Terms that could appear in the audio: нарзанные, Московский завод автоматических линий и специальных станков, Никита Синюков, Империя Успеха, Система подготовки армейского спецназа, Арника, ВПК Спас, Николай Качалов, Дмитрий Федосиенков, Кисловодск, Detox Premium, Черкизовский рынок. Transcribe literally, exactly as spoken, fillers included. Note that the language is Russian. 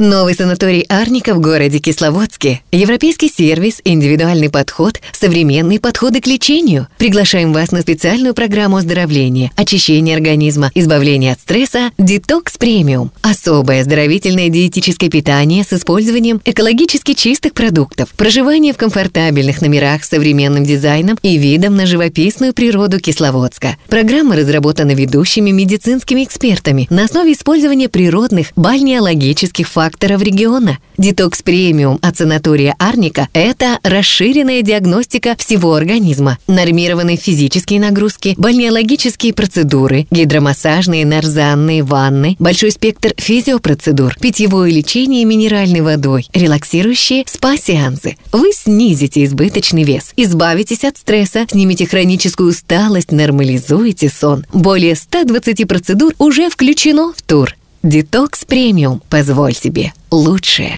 Новый санаторий «Арника» в городе Кисловодске. Европейский сервис, индивидуальный подход, современные подходы к лечению. Приглашаем вас на специальную программу оздоровления, очищения организма, избавления от стресса «Detox Premium». Особое оздоровительное диетическое питание с использованием экологически чистых продуктов, проживание в комфортабельных номерах с современным дизайном и видом на живописную природу Кисловодска. Программа разработана ведущими медицинскими экспертами на основе использования природных бальнеологических факторов. Факторов региона. Detox Premium от санатория «Арника» – это расширенная диагностика всего организма, нормированные физические нагрузки, бальнеологические процедуры, гидромассажные, нарзанные ванны, большой спектр физиопроцедур, питьевое лечение минеральной водой, релаксирующие спа-сеансы. Вы снизите избыточный вес, избавитесь от стресса, снимите хроническую усталость, нормализуете сон. Более ста двадцати процедур уже включено в тур. Detox Premium. Позволь себе лучшее.